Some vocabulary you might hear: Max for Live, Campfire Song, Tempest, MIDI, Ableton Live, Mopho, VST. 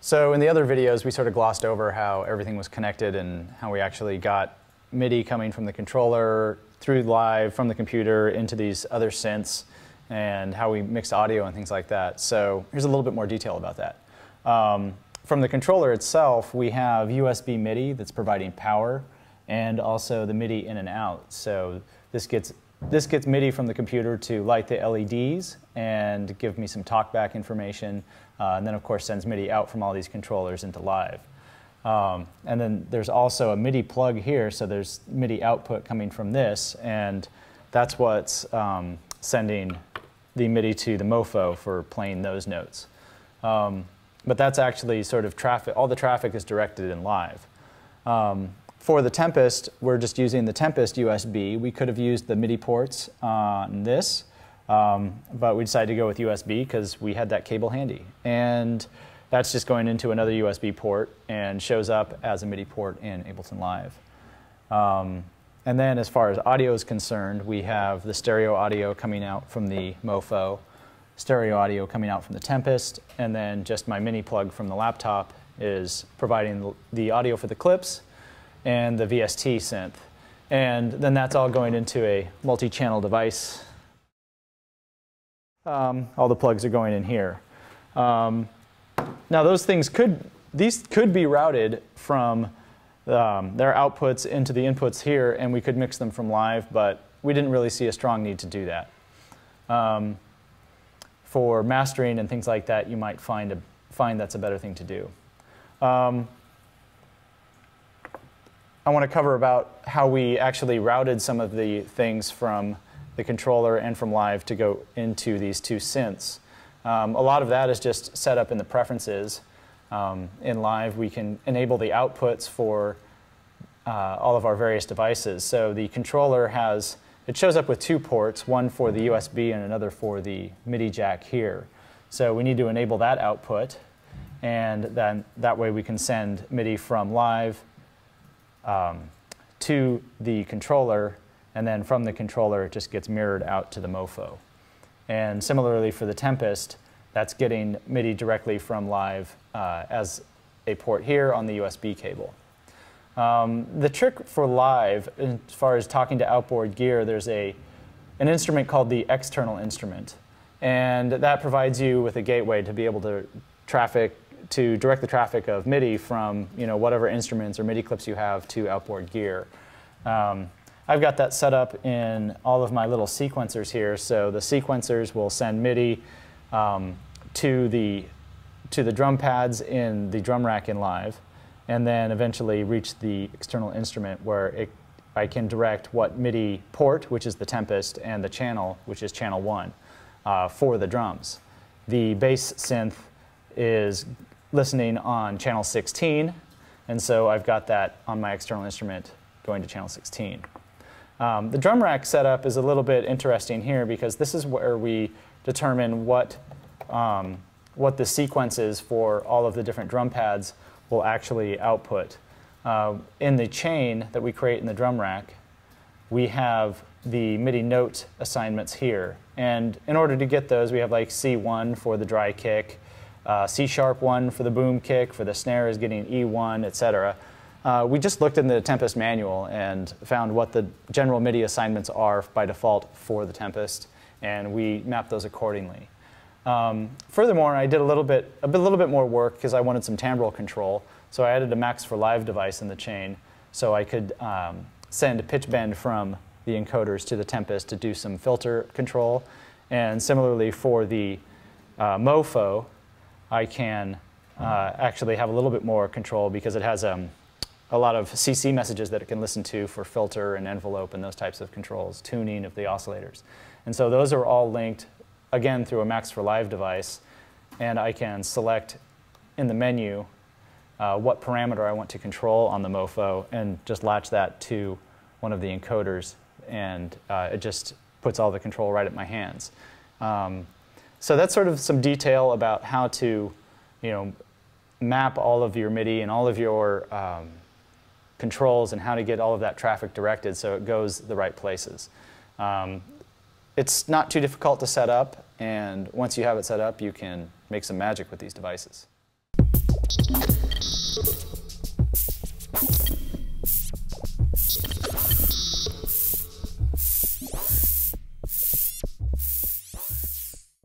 So in the other videos, we sort of glossed over how everything was connected and how we actually got MIDI coming from the controller, through Live, from the computer, into these other synths, and how we mixed audio and things like that. So here's a little bit more detail about that. From the controller itself, we have USB MIDI that's providing power, and also the MIDI in and out. So this gets MIDI from the computer to light the LEDs and give me some talkback information, and then of course sends MIDI out from all these controllers into Live. And then there's also a MIDI plug here, so there's MIDI output coming from this, and that's what's sending the MIDI to the Mopho for playing those notes. But that's actually sort of traffic, all the traffic is directed in Live. For the Tempest, we're just using the Tempest USB. We could have used the MIDI ports on this, but we decided to go with USB because we had that cable handy. And that's just going into another USB port and shows up as a MIDI port in Ableton Live. And then as far as audio is concerned, we have the stereo audio coming out from the Mopho, stereo audio coming out from the Tempest, and then just my mini plug from the laptop is providing the audio for the clips and the VST synth. And then that's all going into a multi-channel device. All the plugs are going in here. Now those things could be routed from their outputs into the inputs here, and we could mix them from Live, but we didn't really see a strong need to do that. For mastering and things like that, you might find that's a better thing to do. I want to cover about how we actually routed some of the things from the controller and from Live to go into these two synths. A lot of that is just set up in the preferences. In Live, we can enable the outputs for all of our various devices. So the controller has, it shows up with two ports, one for the USB and another for the MIDI jack here. So we need to enable that output, and then that way we can send MIDI from Live to the controller, and then from the controller it just gets mirrored out to the Mopho. And similarly for the Tempest, that's getting MIDI directly from Live as a port here on the USB cable. The trick for Live, as far as talking to outboard gear, there's an instrument called the external instrument, and that provides you with a gateway to be able to direct the traffic of MIDI from whatever instruments or MIDI clips you have to outboard gear. I've got that set up in all of my little sequencers here, so the sequencers will send MIDI to the drum pads in the drum rack in Live, and then eventually reach the external instrument where I can direct what MIDI port, which is the Tempest, and the channel, which is channel 1, for the drums. The bass synth is listening on channel 16, and so I've got that on my external instrument going to channel 16. The drum rack setup is a little bit interesting here because this is where we determine what the sequences for all of the different drum pads will actually output. In the chain that we create in the drum rack, we have the MIDI note assignments here, and in order to get those, we have like C1 for the dry kick, C#1 for the boom kick, for the snare is getting E1, etc. We just looked in the Tempest manual and found what the general MIDI assignments are by default for the Tempest, and we mapped those accordingly. Furthermore, I did a little bit more work because I wanted some timbral control, so I added a Max for Live device in the chain so I could send a pitch bend from the encoders to the Tempest to do some filter control. And similarly for the Mopho, I can actually have a little bit more control because it has a lot of CC messages that it can listen to for filter and envelope and those types of controls, tuning of the oscillators. And so those are all linked, again, through a Max for Live device, and I can select in the menu what parameter I want to control on the Mopho and just latch that to one of the encoders, and it just puts all the control right at my hands. So that's sort of some detail about how to, map all of your MIDI and all of your controls and how to get all of that traffic directed so it goes the right places. It's not too difficult to set up. And once you have it set up, you can make some magic with these devices.